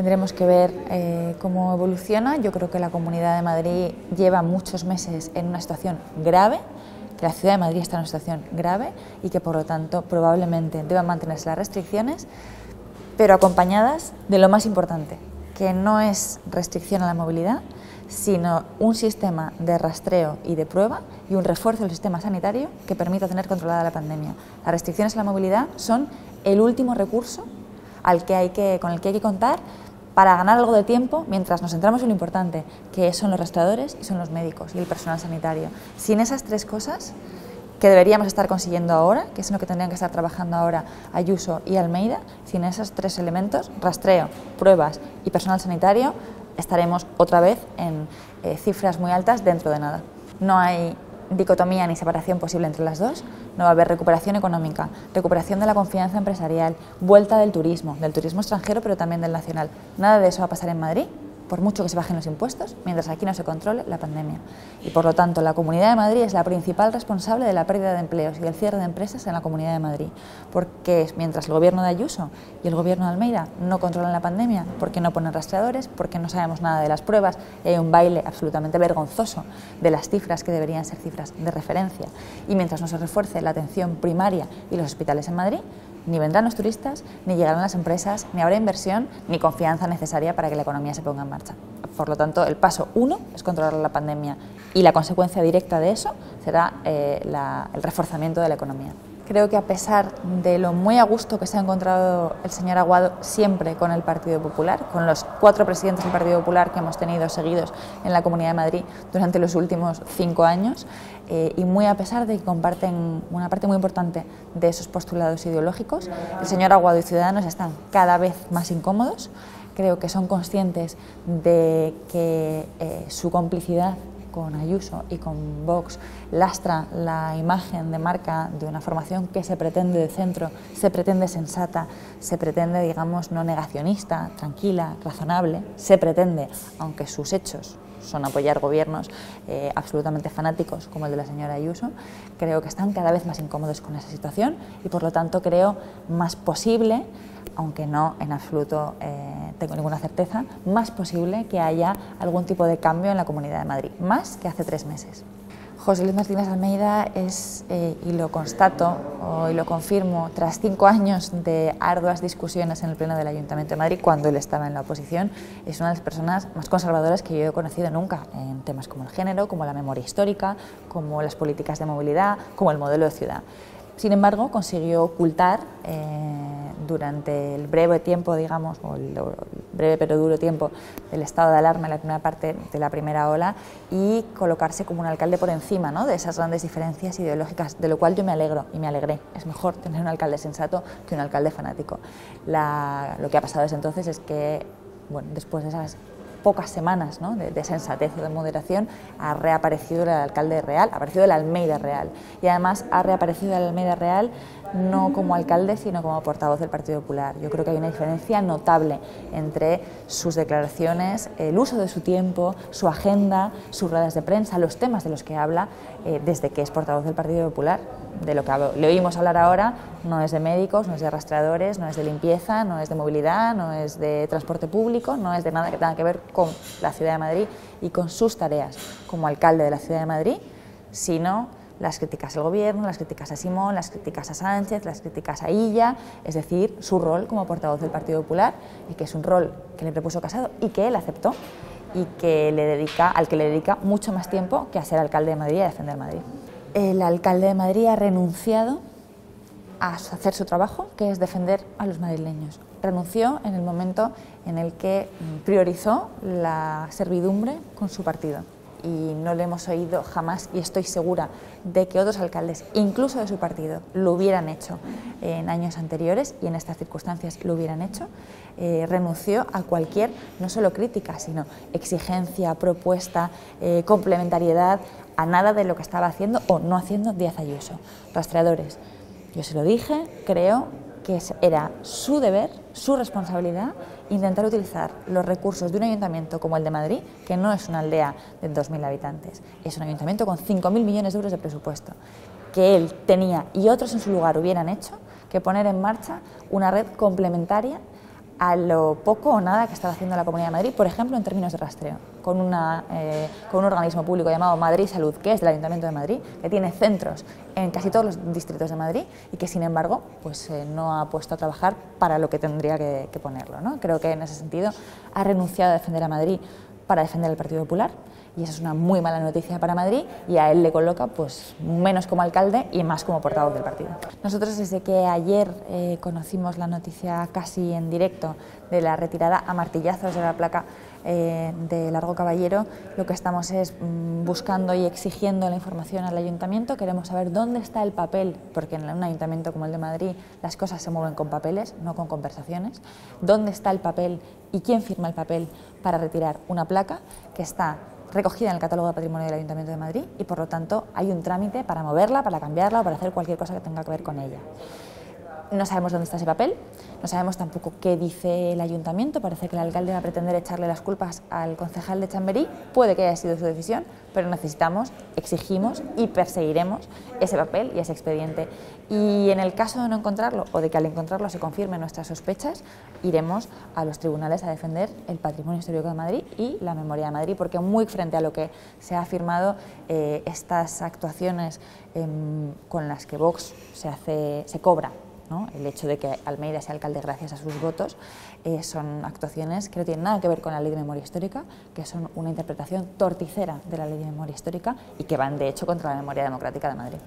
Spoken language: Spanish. Tendremos que ver cómo evoluciona. Yo creo que la Comunidad de Madrid lleva muchos meses en una situación grave, que la Ciudad de Madrid está en una situación grave y que por lo tanto probablemente deban mantenerse las restricciones, pero acompañadas de lo más importante, que no es restricción a la movilidad, sino un sistema de rastreo y de prueba y un refuerzo del sistema sanitario que permita tener controlada la pandemia. Las restricciones a la movilidad son el último recurso con el que hay que contar para ganar algo de tiempo mientras nos centramos en lo importante, que son los rastreadores y son los médicos y el personal sanitario. Sin esas tres cosas, que deberíamos estar consiguiendo ahora, que es lo que tendrían que estar trabajando ahora Ayuso y Almeida, sin esos tres elementos, rastreo, pruebas y personal sanitario, estaremos otra vez en cifras muy altas dentro de nada. No hay dicotomía ni separación posible entre las dos, no va a haber recuperación económica, recuperación de la confianza empresarial, vuelta del turismo extranjero pero también del nacional. Nada de eso va a pasar en Madrid, por mucho que se bajen los impuestos, mientras aquí no se controle la pandemia. Y por lo tanto, la Comunidad de Madrid es la principal responsable de la pérdida de empleos y del cierre de empresas en la Comunidad de Madrid, porque mientras el gobierno de Ayuso y el gobierno de Almeida no controlan la pandemia, porque no ponen rastreadores, porque no sabemos nada de las pruebas, hay un baile absolutamente vergonzoso de las cifras que deberían ser cifras de referencia, y mientras no se refuerce la atención primaria y los hospitales en Madrid, ni vendrán los turistas, ni llegarán las empresas, ni habrá inversión, ni confianza necesaria para que la economía se ponga en marcha. Por lo tanto, el paso 1 es controlar la pandemia y la consecuencia directa de eso será el reforzamiento de la economía. Creo que a pesar de lo muy a gusto que se ha encontrado el señor Aguado siempre con el Partido Popular, con los 4 presidentes del Partido Popular que hemos tenido seguidos en la Comunidad de Madrid durante los últimos 5 años, y muy a pesar de que comparten una parte muy importante de esos postulados ideológicos, el señor Aguado y Ciudadanos están cada vez más incómodos. Creo que son conscientes de que su complicidad con Ayuso y con Vox lastra la imagen de marca de una formación que se pretende de centro, se pretende sensata, se pretende, digamos, no negacionista, tranquila, razonable, se pretende, aunque sus hechos son apoyar gobiernos absolutamente fanáticos como el de la señora Ayuso. Creo que están cada vez más incómodos con esa situación y por lo tanto creo más posible, aunque no en absoluto tengo ninguna certeza, más posible que haya algún tipo de cambio en la Comunidad de Madrid, más que hace 3 meses. José Luis Martínez Almeida es, y lo constato y lo confirmo, tras 5 años de arduas discusiones en el Pleno del Ayuntamiento de Madrid, cuando él estaba en la oposición, es una de las personas más conservadoras que yo he conocido nunca en temas como el género, como la memoria histórica, como las políticas de movilidad, como el modelo de ciudad. Sin embargo, consiguió ocultar durante el breve tiempo, digamos, o el breve pero duro tiempo del estado de alarma en la primera parte de la primera ola y colocarse como un alcalde por encima, ¿no?, de esas grandes diferencias ideológicas, de lo cual yo me alegro y me alegré. Es mejor tener un alcalde sensato que un alcalde fanático. Lo que ha pasado desde entonces es que, bueno, después de esas pocas semanas, ¿no?, de sensatez o de moderación, ha reaparecido el alcalde real, ha aparecido el Almeida real. Y además ha reaparecido el Almeida real no como alcalde, sino como portavoz del Partido Popular. Yo creo que hay una diferencia notable entre sus declaraciones, el uso de su tiempo, su agenda, sus ruedas de prensa, los temas de los que habla desde que es portavoz del Partido Popular. De lo que le oímos hablar ahora no es de médicos, no es de rastreadores, no es de limpieza, no es de movilidad, no es de transporte público, no es de nada que tenga que ver con la Ciudad de Madrid y con sus tareas como alcalde de la Ciudad de Madrid, sino las críticas al gobierno, las críticas a Simón, las críticas a Sánchez, las críticas a Illa, es decir, su rol como portavoz del Partido Popular, y que es un rol que le propuso Casado y que él aceptó y que al que le dedica mucho más tiempo que a ser alcalde de Madrid y a defender Madrid. El alcalde de Madrid ha renunciado a hacer su trabajo, que es defender a los madrileños. Renunció en el momento en el que priorizó la servidumbre con su partido. Y no le hemos oído jamás, y estoy segura de que otros alcaldes, incluso de su partido, lo hubieran hecho en años anteriores y en estas circunstancias lo hubieran hecho. Renunció a cualquier, no solo crítica, sino exigencia, propuesta, complementariedad, a nada de lo que estaba haciendo o no haciendo Díaz Ayuso. Rastreadores, yo se lo dije, creo que era su deber, su responsabilidad, intentar utilizar los recursos de un ayuntamiento como el de Madrid, que no es una aldea de 2.000 habitantes, es un ayuntamiento con 5.000 millones de euros de presupuesto, que él tenía y otros en su lugar hubieran hecho, que poner en marcha una red complementaria a lo poco o nada que estaba haciendo la Comunidad de Madrid, por ejemplo, en términos de rastreo, con un organismo público llamado Madrid Salud, que es del Ayuntamiento de Madrid, que tiene centros en casi todos los distritos de Madrid y que, sin embargo, pues no ha puesto a trabajar para lo que tendría que ponerlo, ¿no? Creo que en ese sentido ha renunciado a defender a Madrid para defender al Partido Popular, y esa es una muy mala noticia para Madrid, y a él le coloca pues menos como alcalde y más como portavoz del partido. Nosotros desde que ayer conocimos la noticia casi en directo de la retirada a martillazos de la placa de Largo Caballero, lo que estamos es buscando y exigiendo la información al ayuntamiento. Queremos saber dónde está el papel, porque en un ayuntamiento como el de Madrid las cosas se mueven con papeles, no con conversaciones. ¿Dónde está el papel y quién firma el papel para retirar una placa que está recogida en el catálogo de patrimonio del Ayuntamiento de Madrid y, por lo tanto, hay un trámite para moverla, para cambiarla o para hacer cualquier cosa que tenga que ver con ella? No sabemos dónde está ese papel, no sabemos tampoco qué dice el ayuntamiento. Parece que el alcalde va a pretender echarle las culpas al concejal de Chamberí. Puede que haya sido su decisión, pero necesitamos, exigimos y perseguiremos ese papel y ese expediente. Y en el caso de no encontrarlo o de que al encontrarlo se confirmen nuestras sospechas, iremos a los tribunales a defender el patrimonio histórico de Madrid y la memoria de Madrid, porque muy frente a lo que se ha afirmado, estas actuaciones con las que Vox se cobra, ¿no? El hecho de que Almeida sea alcalde gracias a sus votos, son actuaciones que no tienen nada que ver con la Ley de Memoria Histórica, que son una interpretación torticera de la Ley de Memoria Histórica y que van de hecho contra la memoria democrática de Madrid.